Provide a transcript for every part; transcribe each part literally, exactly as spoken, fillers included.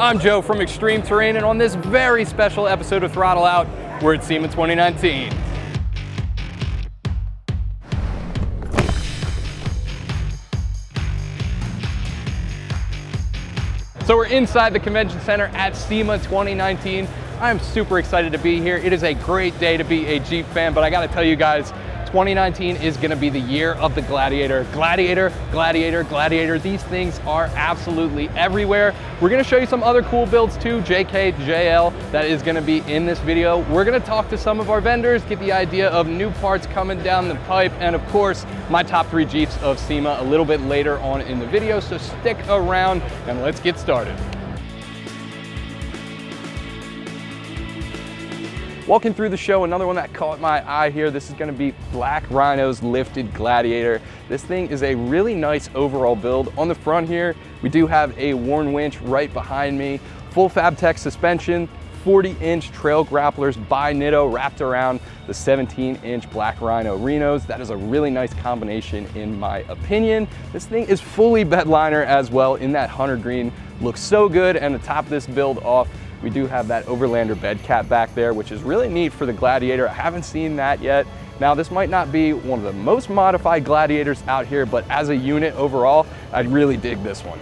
I'm Joe from Extreme Terrain, and on this very special episode of Throttle Out, we're at SEMA twenty nineteen. So we're inside the convention center at SEMA twenty nineteen. I'm super excited to be here. It is a great day to be a Jeep fan, but I gotta tell you guys, twenty nineteen is gonna be the year of the Gladiator. Gladiator, Gladiator, Gladiator. These things are absolutely everywhere. We're gonna show you some other cool builds too, J K, J L, that is gonna be in this video. We're gonna talk to some of our vendors, get the idea of new parts coming down the pipe, and of course, my top three Jeeps of SEMA a little bit later on in the video, so stick around and let's get started. Walking through the show, another one that caught my eye here, this is gonna be Black Rhino's Lifted Gladiator. This thing is a really nice overall build. On the front here, we do have a Warn winch right behind me, full Fabtech suspension, forty inch Trail Grapplers by Nitto wrapped around the seventeen inch Black Rhino Renos. That is a really nice combination in my opinion. This thing is fully bedliner as well in that hunter green. Looks so good, and to top this build off, we do have that Overlander bed cap back there, which is really neat for the Gladiator. I haven't seen that yet. Now, this might not be one of the most modified Gladiators out here, but as a unit overall, I'd really dig this one.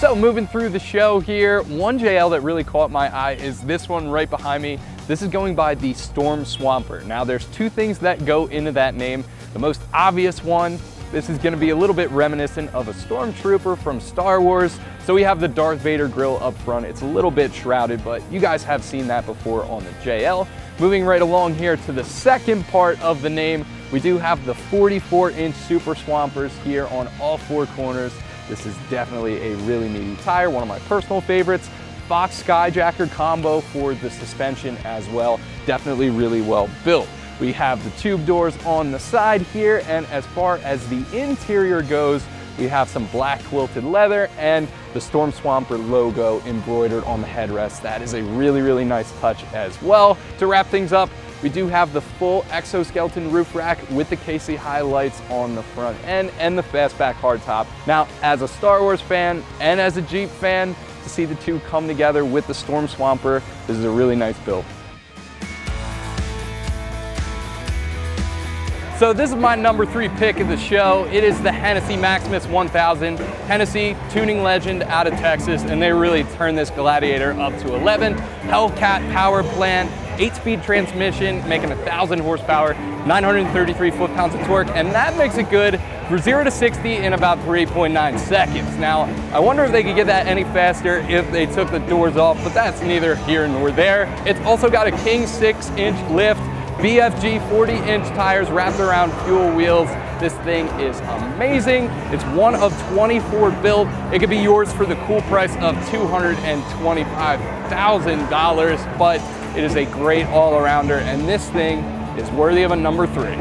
So moving through the show here, one J L that really caught my eye is this one right behind me. This is going by the Storm Swamper. Now, there's two things that go into that name. The most obvious one, this is gonna be a little bit reminiscent of a stormtrooper from Star Wars. So we have the Darth Vader grill up front. It's a little bit shrouded, but you guys have seen that before on the J L. Moving right along here to the second part of the name, we do have the forty-four inch Super Swampers here on all four corners. This is definitely a really meaty tire, one of my personal favorites. Fox Skyjacker combo for the suspension as well. Definitely really well built. We have the tube doors on the side here, and as far as the interior goes, we have some black quilted leather and the Storm Swamper logo embroidered on the headrest. That is a really, really nice touch as well. To wrap things up, we do have the full exoskeleton roof rack with the K C highlights on the front end and the Fastback hardtop. Now, as a Star Wars fan and as a Jeep fan, to see the two come together with the Storm Swamper, this is a really nice build. So this is my number three pick of the show. It is the Hennessey Maximus one thousand. Hennessey, tuning legend out of Texas, and they really turned this Gladiator up to eleven. Hellcat power plant, eight-speed transmission, making one thousand horsepower, nine hundred thirty-three foot-pounds of torque, and that makes it good for zero to sixty in about three point nine seconds. Now, I wonder if they could get that any faster if they took the doors off, but that's neither here nor there. It's also got a king six inch lift, B F G forty inch tires wrapped around Fuel wheels. This thing is amazing. It's one of twenty-four built. It could be yours for the cool price of two hundred twenty-five thousand dollars, but it is a great all-arounder, and this thing is worthy of a number three.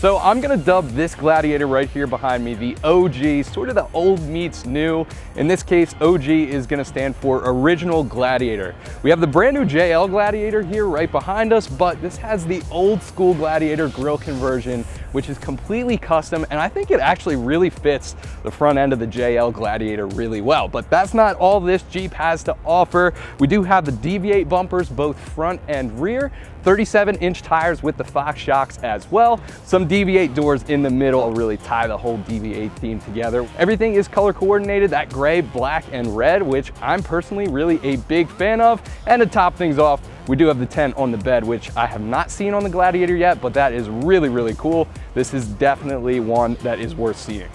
So I'm gonna dub this Gladiator right here behind me the O G, sort of the old meets new. In this case, O G is gonna stand for Original Gladiator. We have the brand new J L Gladiator here right behind us, but this has the old school Gladiator grill conversion, which is completely custom, and I think it actually really fits the front end of the J L Gladiator really well. But that's not all this Jeep has to offer. We do have the D V eight bumpers, both front and rear, thirty-seven inch tires with the Fox shocks as well. Some D V eight doors in the middle will really tie the whole D V eight theme together. Everything is color coordinated, that gray, black, and red, which I'm personally really a big fan of. And to top things off, we do have the tent on the bed, which I have not seen on the Gladiator yet, but that is really, really cool. This is definitely one that is worth seeing.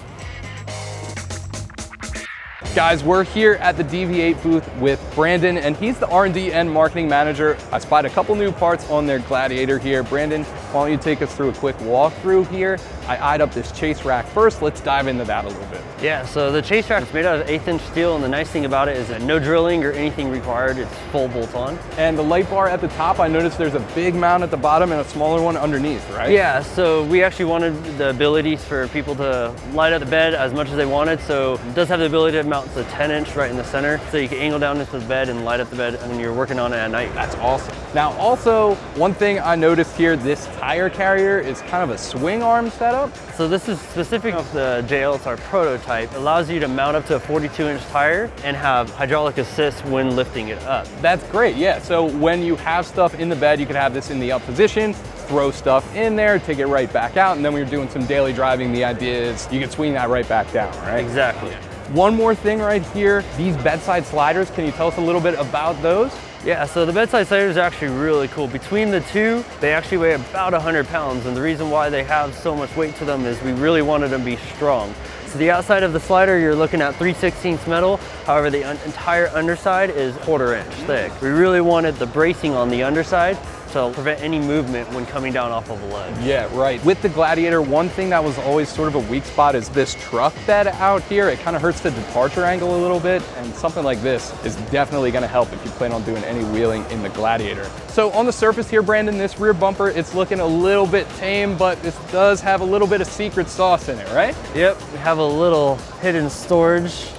Guys, we're here at the D V eight booth with Brandon, and he's the R and D and marketing manager. I spied a couple new parts on their Gladiator here. Brandon, why don't you take us through a quick walkthrough here? I eyed up this chase rack first. Let's dive into that a little bit. Yeah, so the chase track is made out of eighth inch steel, and the nice thing about it is that no drilling or anything required, it's full bolt on. And the light bar at the top, I noticed there's a big mount at the bottom and a smaller one underneath, right? Yeah, so we actually wanted the abilities for people to light up the bed as much as they wanted, so it does have the ability to mount the ten inch right in the center, so you can angle down into the bed and light up the bed when you're working on it at night. That's awesome. Now also, one thing I noticed here, this tire carrier is kind of a swing arm setup. So this is specific of the J L, it's our prototype. Allows you to mount up to a forty-two inch tire and have hydraulic assist when lifting it up. That's great, yeah. So when you have stuff in the bed, you can have this in the up position, throw stuff in there, take it right back out, and then when you're doing some daily driving, the idea is you can swing that right back down, right? Exactly. One more thing right here, these bedside sliders, can you tell us a little bit about those? Yeah, so the bedside sliders are actually really cool. Between the two, they actually weigh about one hundred pounds, and the reason why they have so much weight to them is we really wanted them to be strong. So the outside of the slider, you're looking at three sixteenths metal. However, the un entire underside is quarter inch thick. We really wanted the bracing on the underside to prevent any movement when coming down off of a ledge. Yeah, right. With the Gladiator, one thing that was always sort of a weak spot is this truck bed out here. It kind of hurts the departure angle a little bit, and something like this is definitely gonna help if you plan on doing any wheeling in the Gladiator. So on the surface here, Brandon, this rear bumper, it's looking a little bit tame, but this does have a little bit of secret sauce in it, right? Yep, we have a little hidden storage.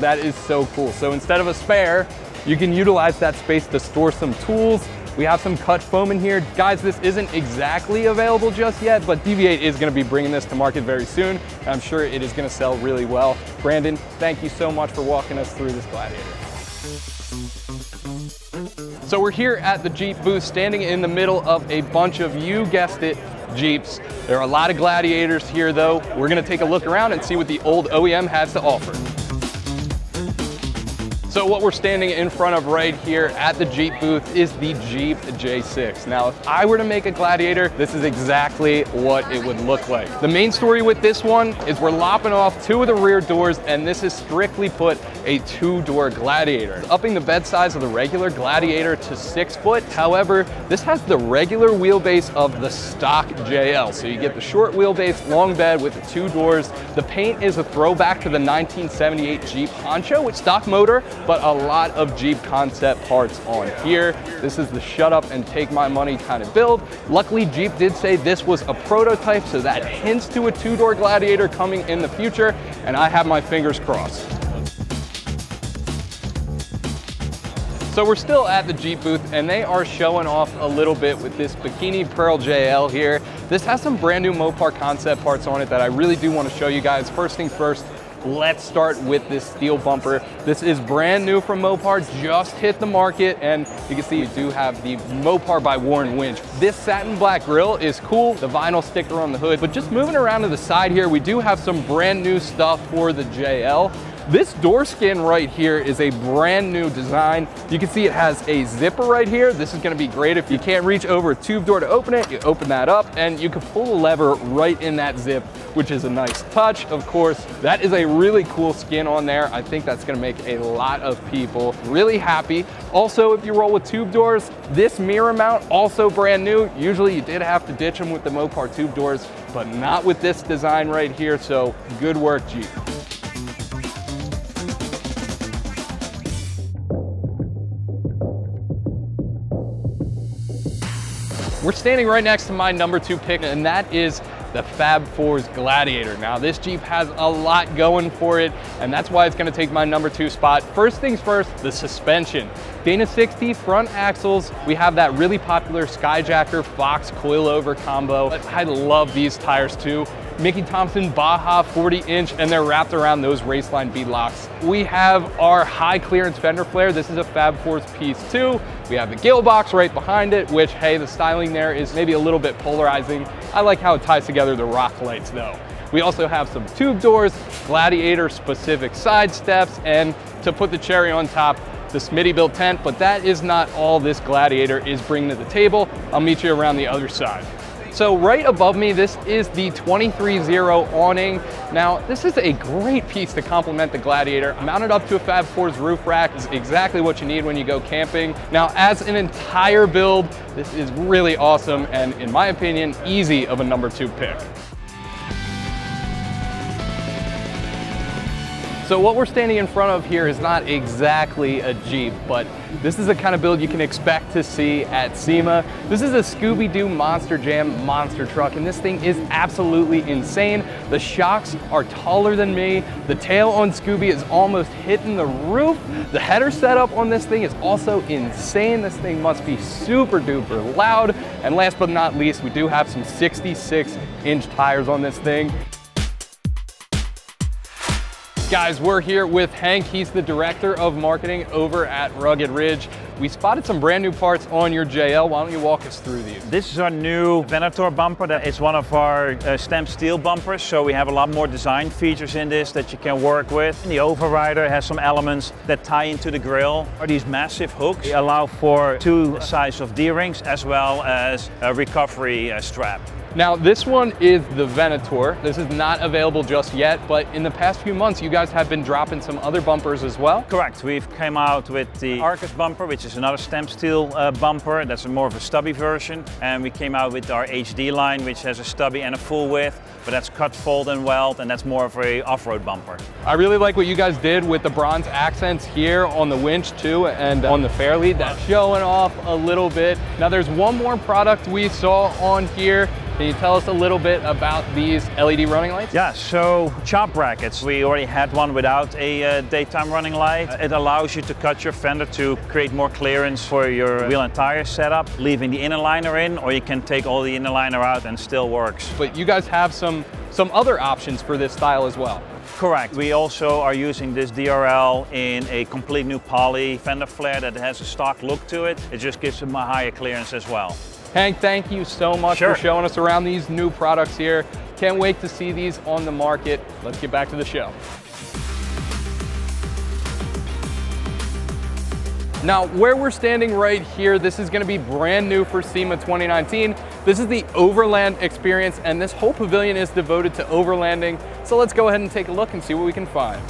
That is so cool. So instead of a spare, you can utilize that space to store some tools. We have some cut foam in here. Guys, this isn't exactly available just yet, but D V eight is gonna be bringing this to market very soon. And I'm sure it is gonna sell really well. Brandon, thank you so much for walking us through this Gladiator. So we're here at the Jeep booth, standing in the middle of a bunch of, you guessed it, Jeeps. There are a lot of Gladiators here though. We're gonna take a look around and see what the old O E M has to offer. So what we're standing in front of right here at the Jeep booth is the Jeep J six. Now, if I were to make a Gladiator, this is exactly what it would look like. The main story with this one is we're lopping off two of the rear doors, and this is strictly put a two-door Gladiator, upping the bed size of the regular Gladiator to six foot. However, this has the regular wheelbase of the stock J L. So you get the short wheelbase, long bed with the two doors. The paint is a throwback to the nineteen seventy-eight Jeep Honcho with stock motor, but a lot of Jeep concept parts on here. This is the shut up and take my money kind of build. Luckily, Jeep did say this was a prototype, so that hints to a two-door Gladiator coming in the future, and I have my fingers crossed. So we're still at the Jeep booth, and they are showing off a little bit with this Bikini Pearl J L here. This has some brand new Mopar concept parts on it that I really do want to show you guys. First things first, let's start with this steel bumper. This is brand new from Mopar, just hit the market, and you can see you do have the Mopar by Warn winch. This satin black grille is cool, the vinyl sticker on the hood, but just moving around to the side here, we do have some brand new stuff for the J L. This door skin right here is a brand new design. You can see it has a zipper right here. This is gonna be great if you can't reach over a tube door to open it, you open that up and you can pull the lever right in that zip, which is a nice touch, of course. That is a really cool skin on there. I think that's gonna make a lot of people really happy. Also, if you roll with tube doors, this mirror mount, also brand new. Usually you did have to ditch them with the Mopar tube doors, but not with this design right here, so good work, Jeep. We're standing right next to my number two pick, and that is the Fab Fours Gladiator. Now this Jeep has a lot going for it, and that's why it's gonna take my number two spot. First things first, the suspension. Dana sixty front axles. We have that really popular Skyjacker Fox coilover combo. I love these tires too. Mickey Thompson Baja forty inch, and they're wrapped around those Raceline bead locks. We have our high clearance fender flare. This is a Fab Fours piece too. We have the gill box right behind it, which, hey, the styling there is maybe a little bit polarizing. I like how it ties together the rock lights though. We also have some tube doors, Gladiator specific side steps, and to put the cherry on top, the Smittybilt tent, but that is not all this Gladiator is bringing to the table. I'll meet you around the other side. So right above me, this is the twenty-three zero awning. Now, this is a great piece to complement the Gladiator. Mounted up to a Fab Fours roof rack is exactly what you need when you go camping. Now, as an entire build, this is really awesome, and in my opinion, easy of a number two pick. So what we're standing in front of here is not exactly a Jeep, but this is the kind of build you can expect to see at SEMA. This is a Scooby-Doo Monster Jam monster truck, and this thing is absolutely insane. The shocks are taller than me. The tail on Scooby is almost hitting the roof. The header setup on this thing is also insane. This thing must be super duper loud. And last but not least, we do have some sixty-six inch tires on this thing. Guys, we're here with Hank. He's the director of marketing over at Rugged Ridge. We spotted some brand new parts on your J L. Why don't you walk us through these? This is our new Venator bumper. That is one of our uh, stamped steel bumpers, so we have a lot more design features in this that you can work with. The overrider has some elements that tie into the grille. These massive hooks allow for two size of D-rings as well as a recovery uh, strap. Now, this one is the Venator. This is not available just yet, but in the past few months, you guys have been dropping some other bumpers as well? Correct. We've come out with the Arcus bumper, which is another stamped steel uh, bumper. That's a more of a stubby version. And we came out with our H D line, which has a stubby and a full width, but that's cut, fold, and weld, and that's more of a off-road bumper. I really like what you guys did with the bronze accents here on the winch, too, and on the fairlead. That's showing off a little bit. Now, there's one more product we saw on here. Can you tell us a little bit about these L E D running lights? Yeah, so chop brackets. We already had one without a uh, daytime running light. It allows you to cut your fender to create more clearance for your wheel and tire setup, leaving the inner liner in, or you can take all the inner liner out and still works. But you guys have some, some other options for this style as well. Correct. We also are using this D R L in a complete new poly fender flare that has a stock look to it. It just gives them a higher clearance as well. Hank, thank you so much sure. for showing us around these new products here. Can't wait to see these on the market. Let's get back to the show. Now, where we're standing right here, this is gonna be brand new for SEMA twenty nineteen. This is the Overland experience, and this whole pavilion is devoted to overlanding. So let's go ahead and take a look and see what we can find.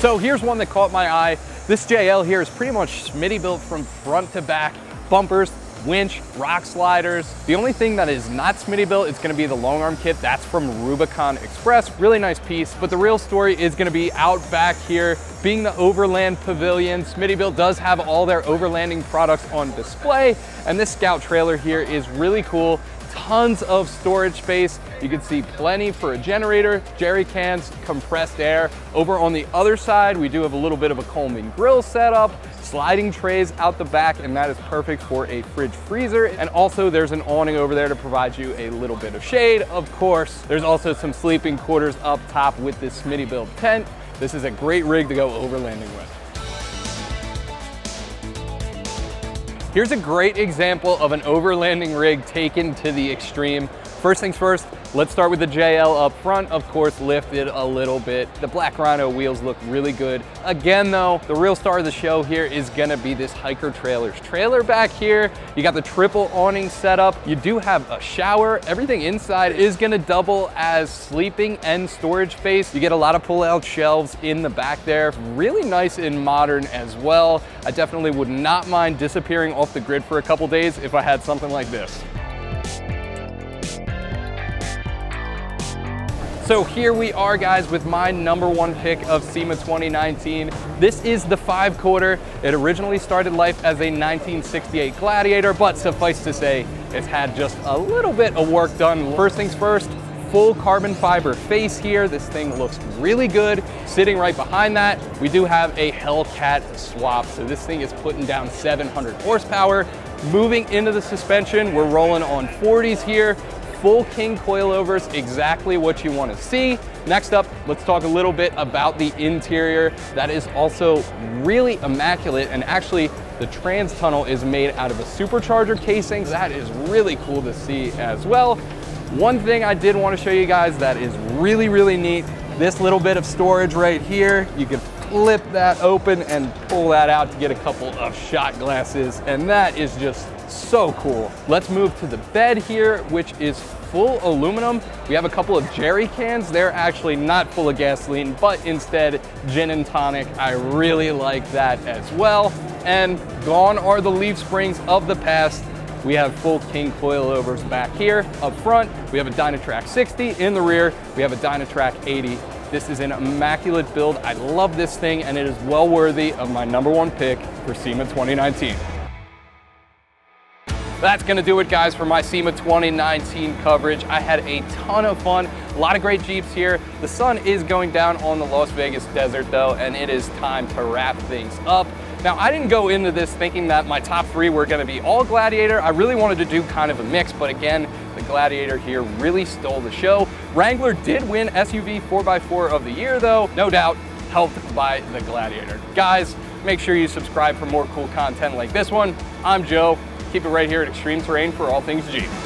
So here's one that caught my eye. This J L here is pretty much Smittybilt from front to back. Bumpers, winch, rock sliders. The only thing that is not Smittybilt is gonna be the long arm kit. That's from Rubicon Express, really nice piece. But the real story is gonna be out back here, being the Overland Pavilion. Smittybilt does have all their overlanding products on display. And this Scout trailer here is really cool. Tons of storage space. You can see plenty for a generator, jerry cans, compressed air. Over on the other side, we do have a little bit of a Coleman grill setup, sliding trays out the back, and that is perfect for a fridge freezer. And also there's an awning over there to provide you a little bit of shade, of course. There's also some sleeping quarters up top with this Smittybilt tent. This is a great rig to go overlanding with. Here's a great example of an overlanding rig taken to the extreme. First things first, let's start with the J L up front, of course, lifted a little bit. The Black Rhino wheels look really good. Again though, the real star of the show here is gonna be this hiker trailer's trailer back here. You got the triple awning set up. You do have a shower. Everything inside is gonna double as sleeping and storage space. You get a lot of pull-out shelves in the back there. Really nice and modern as well. I definitely would not mind disappearing off the grid for a couple days if I had something like this. So here we are, guys, with my number one pick of SEMA twenty nineteen. This is the five quarter. It originally started life as a nineteen sixty-eight Gladiator, but suffice to say, it's had just a little bit of work done. First things first, full carbon fiber face here. This thing looks really good. Sitting right behind that, we do have a Hellcat swap. So this thing is putting down seven hundred horsepower. Moving into the suspension, we're rolling on forties here. Full king coilovers, exactly what you want to see. Next up, let's talk a little bit about the interior. That is also really immaculate, and actually the trans tunnel is made out of a supercharger casing. That is really cool to see as well. One thing I did want to show you guys that is really, really neat, this little bit of storage right here. You can flip that open and pull that out to get a couple of shot glasses, and that is just so cool. Let's move to the bed here, which is full aluminum. We have a couple of jerry cans. They're actually not full of gasoline, but instead gin and tonic. I really like that as well. And gone are the leaf springs of the past. We have full King coilovers back here. Up front, we have a Dynatrac sixty. In the rear, we have a Dynatrac eighty. This is an immaculate build. I love this thing, and it is well worthy of my number one pick for SEMA twenty nineteen. That's gonna do it, guys, for my SEMA twenty nineteen coverage. I had a ton of fun, a lot of great Jeeps here. The sun is going down on the Las Vegas desert, though, and it is time to wrap things up. Now, I didn't go into this thinking that my top three were gonna be all Gladiator. I really wanted to do kind of a mix, but again, the Gladiator here really stole the show. Wrangler did win S U V four by four of the year, though, no doubt helped by the Gladiator. Guys, make sure you subscribe for more cool content like this one. I'm Joe. Keep it right here at Extreme Terrain for all things Jeep.